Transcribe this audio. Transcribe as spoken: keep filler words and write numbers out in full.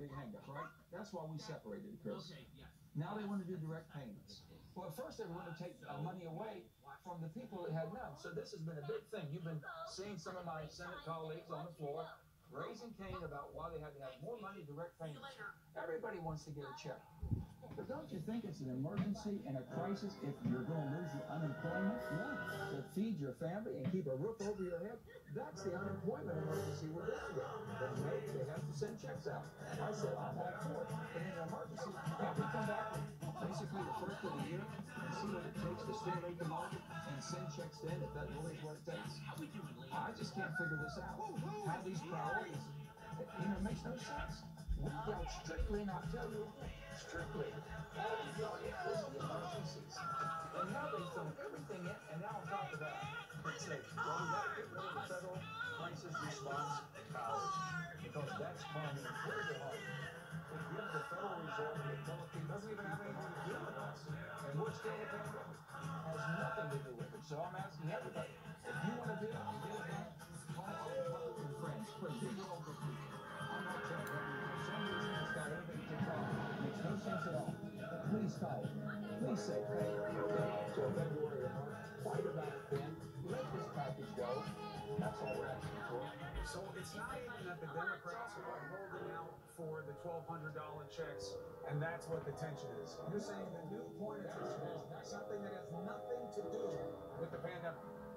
big hang-ups, right? That's why we separated, Chris. Okay, yes. Now they want to do direct payments. Well, at first they want to take uh, money away from the people that had none. So this has been a big thing. You've been seeing some of my Senate colleagues on the floor raising Cain about why they had to have more money direct payments. Everybody wants to get a check. But don't you think it's an emergency and a crisis if you're going to lose your unemployment? Yeah. To feed your family and keep a roof over your head? That's the unemployment emergency we're dealing with. But maybe they have to send checks out. I said, I'm all for it. But in an emergency, you have to come back with basically the first of the year and see what it takes to stimulate the market and send checks in if that really is what it takes. I just can't figure this out. How these priorities, you know, it makes no sense. We dealt strictly, and I'll tell you, strictly, all we dealt with was the emergencies. And now they throw everything in, and now on top of that, they say, well, we got to get rid of the federal crisis response powers, because that's climbing really hard. If we have the Federal Reserve, the Philippines doesn't even have anything to do with us, and we're still a pandemic. It has nothing to do with it. So I'm asking everybody, if you want to do it, you get it. Why not all Republican friends? Please, you get all the people. I'm not telling you. Makes no sense at all. Please call it. Please say, hey, okay, so February or March, fight about it then. Let this package go. That's all we're asking for. So it's not even that the Democrats are holding out for the twelve hundred dollar checks, and that's what the tension is. You're saying the new point of tension is something that has nothing to do with the pandemic.